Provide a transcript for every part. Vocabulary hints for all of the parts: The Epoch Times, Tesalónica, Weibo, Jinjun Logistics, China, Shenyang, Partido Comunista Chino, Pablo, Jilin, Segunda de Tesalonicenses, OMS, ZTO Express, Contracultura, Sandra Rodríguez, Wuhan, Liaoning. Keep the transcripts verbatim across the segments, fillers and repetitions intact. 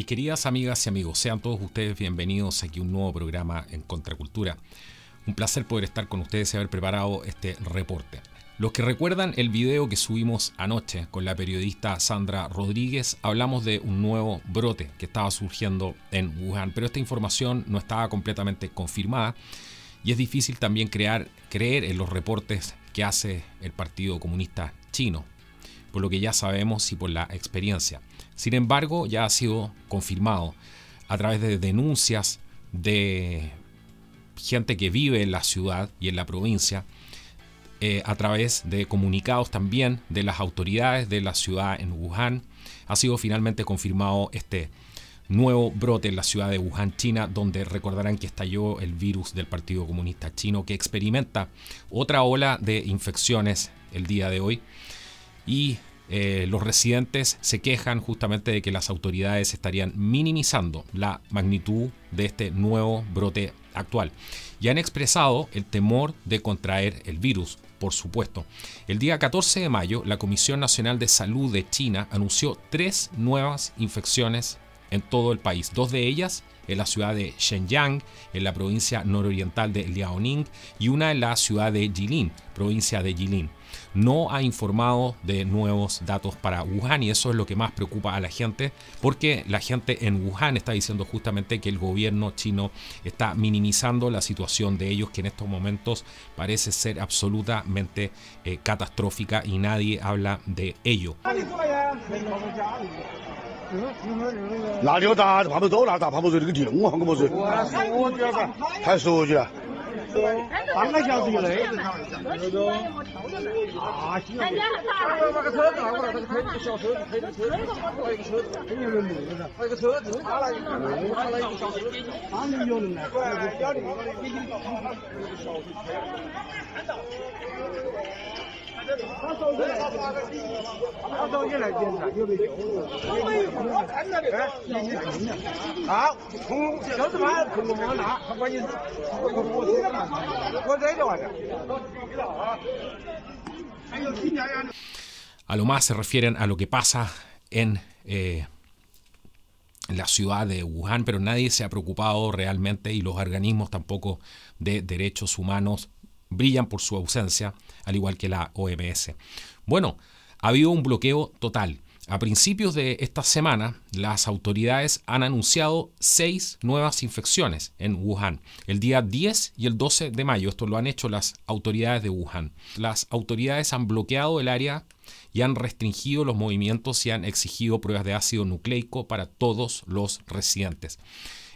Mis queridas amigas y amigos, sean todos ustedes bienvenidos aquí a un nuevo programa en Contracultura. Un placer poder estar con ustedes y haber preparado este reporte. Los que recuerdan el video que subimos anoche con la periodista Sandra Rodríguez, hablamos de un nuevo brote que estaba surgiendo en Wuhan, pero esta información no estaba completamente confirmada y es difícil también crear, creer en los reportes que hace el Partido Comunista Chino, por lo que ya sabemos y por la experiencia. Sin embargo, ya ha sido confirmado a través de denuncias de gente que vive en la ciudad y en la provincia, eh, a través de comunicados también de las autoridades de la ciudad en Wuhan. Ha sido finalmente confirmado este nuevo brote en la ciudad de Wuhan, China, donde recordarán que estalló el virus del Partido Comunista Chino, que experimenta otra ola de infecciones el día de hoy. Y eh, los residentes se quejan justamente de que las autoridades estarían minimizando la magnitud de este nuevo brote actual. Y han expresado el temor de contraer el virus, por supuesto. El día catorce de mayo, la Comisión Nacional de Salud de China anunció tres nuevas infecciones en todo el país. Dos de ellas en la ciudad de Shenyang, en la provincia nororiental de Liaoning, y una en la ciudad de Jilin, provincia de Jilin. No ha informado de nuevos datos para Wuhan y eso es lo que más preocupa a la gente, porque la gente en Wuhan está diciendo justamente que el gobierno chino está minimizando la situación de ellos, que en estos momentos parece ser absolutamente eh, catastrófica y nadie habla de ello. A lo más se refieren a lo que pasa en eh, la ciudad de Wuhan, pero nadie se ha preocupado realmente y los organismos tampoco de derechos humanos brillan por su ausencia, al igual que la O M S. Bueno, ha habido un bloqueo total. A principios de esta semana, las autoridades han anunciado seis nuevas infecciones en Wuhan, el día diez y el doce de mayo. Esto lo han hecho las autoridades de Wuhan. Las autoridades han bloqueado el área y han restringido los movimientos y han exigido pruebas de ácido nucleico para todos los residentes.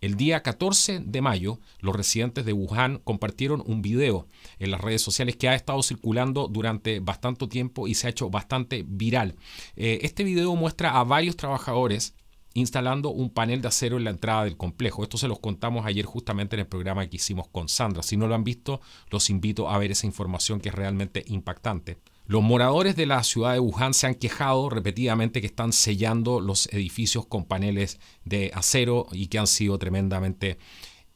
El día catorce de mayo, los residentes de Wuhan compartieron un video en las redes sociales que ha estado circulando durante bastante tiempo y se ha hecho bastante viral. Eh, este video muestra a varios trabajadores instalando un panel de acero en la entrada del complejo. Esto se los contamos ayer justamente en el programa que hicimos con Sandra. Si no lo han visto, los invito a ver esa información que es realmente impactante. Los moradores de la ciudad de Wuhan se han quejado repetidamente que están sellando los edificios con paneles de acero y que han sido tremendamente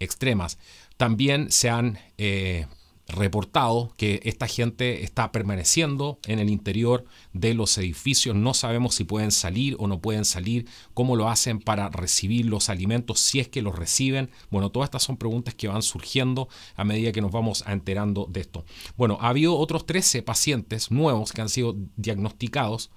extremas. También se han eh, reportado que esta gente está permaneciendo en el interior de los edificios. No sabemos si pueden salir o no pueden salir, cómo lo hacen para recibir los alimentos, si es que los reciben. Bueno, todas estas son preguntas que van surgiendo a medida que nos vamos enterando de esto. Bueno, ha habido otros trece pacientes nuevos que han sido diagnosticados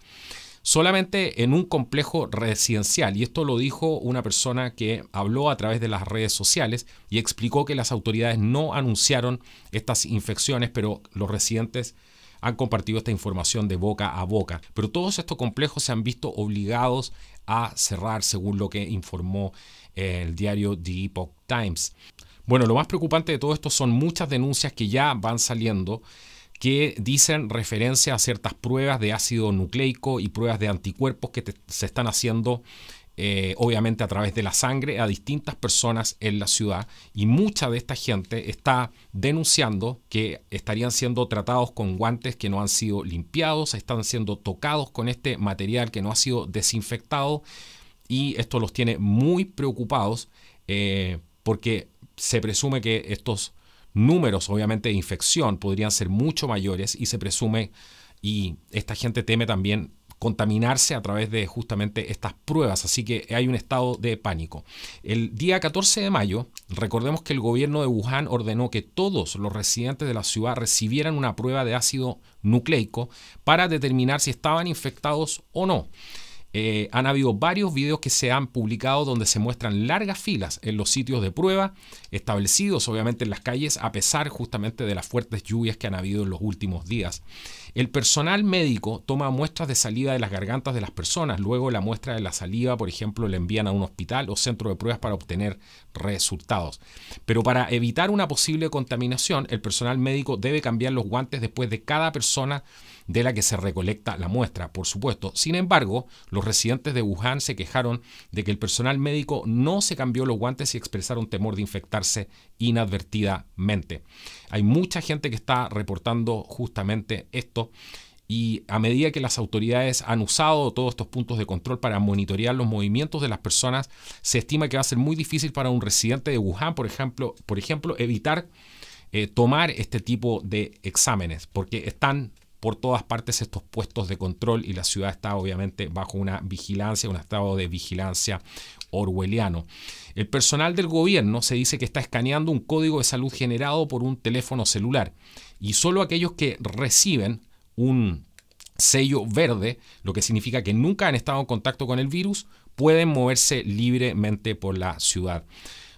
solamente en un complejo residencial, y esto lo dijo una persona que habló a través de las redes sociales y explicó que las autoridades no anunciaron estas infecciones, pero los residentes han compartido esta información de boca a boca. Pero todos estos complejos se han visto obligados a cerrar, según lo que informó el diario The Epoch Times. Bueno, lo más preocupante de todo esto son muchas denuncias que ya van saliendo, que dicen referencia a ciertas pruebas de ácido nucleico y pruebas de anticuerpos que te, se están haciendo eh, obviamente a través de la sangre a distintas personas en la ciudad, y mucha de esta gente está denunciando que estarían siendo tratados con guantes que no han sido limpiados, están siendo tocados con este material que no ha sido desinfectado, y esto los tiene muy preocupados eh, porque se presume que estos números, obviamente, de infección podrían ser mucho mayores y se presume, y esta gente teme también contaminarse a través de justamente estas pruebas. Así que hay un estado de pánico. El día catorce de mayo, recordemos que el gobierno de Wuhan ordenó que todos los residentes de la ciudad recibieran una prueba de ácido nucleico para determinar si estaban infectados o no. Eh, han habido varios videos que se han publicado donde se muestran largas filas en los sitios de prueba establecidos obviamente en las calles, a pesar justamente de las fuertes lluvias que han habido en los últimos días. El personal médico toma muestras de saliva de las gargantas de las personas. Luego la muestra de la saliva, por ejemplo, la envían a un hospital o centro de pruebas para obtener resultados. Pero para evitar una posible contaminación, el personal médico debe cambiar los guantes después de cada persona de la que se recolecta la muestra, por supuesto. Sin embargo, los residentes de Wuhan se quejaron de que el personal médico no se cambió los guantes y expresaron temor de infectarse inadvertidamente. Hay mucha gente que está reportando justamente esto. Y a medida que las autoridades han usado todos estos puntos de control para monitorear los movimientos de las personas, se estima que va a ser muy difícil para un residente de Wuhan, por ejemplo, por ejemplo evitar eh, tomar este tipo de exámenes, porque están por todas partes estos puestos de control y la ciudad está obviamente bajo una vigilancia, un estado de vigilancia orwelliano. El personal del gobierno se dice que está escaneando un código de salud generado por un teléfono celular y solo aquellos que reciben un sello verde, lo que significa que nunca han estado en contacto con el virus, pueden moverse libremente por la ciudad.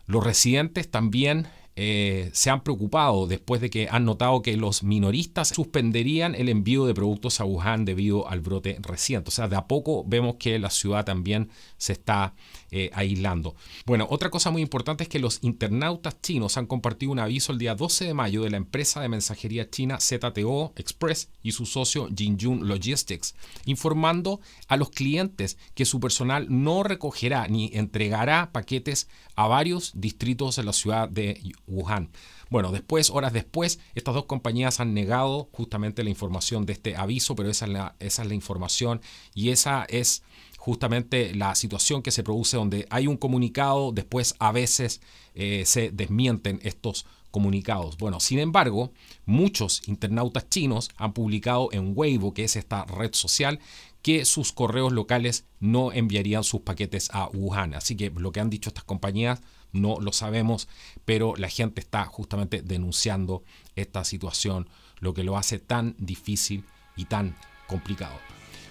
Los residentes también eh, se han preocupado después de que han notado que los minoristas suspenderían el envío de productos a Wuhan debido al brote reciente. O sea, de a poco vemos que la ciudad también se está eh, aislando. Bueno, otra cosa muy importante es que los internautas chinos han compartido un aviso el día doce de mayo de la empresa de mensajería china Z T O Express y su socio Jinjun Logistics, informando a los clientes que su personal no recogerá ni entregará paquetes a varios distritos de la ciudad de Wuhan. Bueno, después, horas después, estas dos compañías han negado justamente la información de este aviso, pero esa es la, esa es la información y esa es justamente la situación que se produce donde hay un comunicado, después a veces eh, se desmienten estos comunicados. Bueno, sin embargo, muchos internautas chinos han publicado en Weibo, que es esta red social, que sus correos locales no enviarían sus paquetes a Wuhan. Así que lo que han dicho estas compañías no lo sabemos, pero la gente está justamente denunciando esta situación, lo que lo hace tan difícil y tan complicado.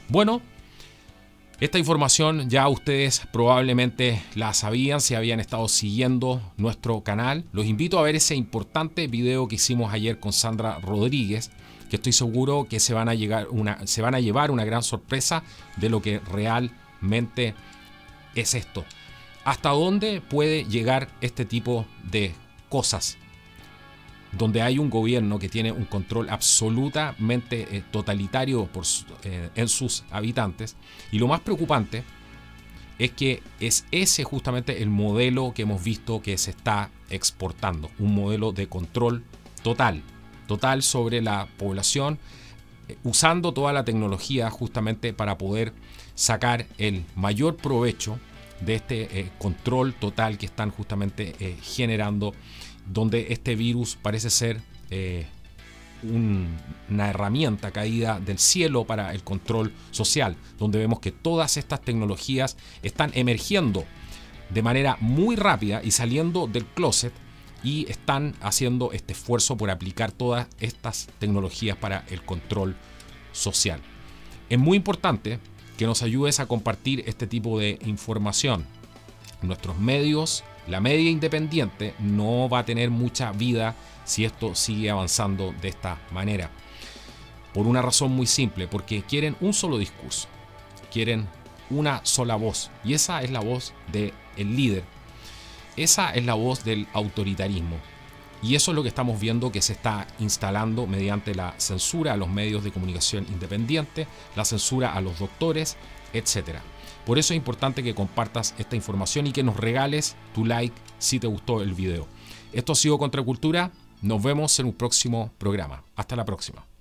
Bueno, esta información ya ustedes probablemente la sabían si habían estado siguiendo nuestro canal. Los invito a ver ese importante video que hicimos ayer con Sandra Rodríguez, que estoy seguro que se van a, llegar una, se van a llevar una gran sorpresa de lo que realmente es esto. ¿Hasta dónde puede llegar este tipo de cosas? Donde hay un gobierno que tiene un control absolutamente eh, totalitario por, eh, en sus habitantes. Y lo más preocupante es que es ese justamente el modelo que hemos visto que se está exportando. Un modelo de control total, total sobre la población, eh, usando toda la tecnología justamente para poder sacar el mayor provecho de este eh, control total que están justamente eh, generando, donde este virus parece ser eh, un, una herramienta caída del cielo para el control social, donde vemos que todas estas tecnologías están emergiendo de manera muy rápida y saliendo del closet y están haciendo este esfuerzo por aplicar todas estas tecnologías para el control social. Es muy importante que nos ayudes a compartir este tipo de información. Nuestros medios, la media independiente, no va a tener mucha vida si esto sigue avanzando de esta manera. Por una razón muy simple, porque quieren un solo discurso, quieren una sola voz. Y esa es la voz del líder, esa es la voz del autoritarismo. Y eso es lo que estamos viendo que se está instalando mediante la censura a los medios de comunicación independiente, la censura a los doctores, etcétera. Por eso es importante que compartas esta información y que nos regales tu like si te gustó el video. Esto ha sido Contracultura. Nos vemos en un próximo programa. Hasta la próxima.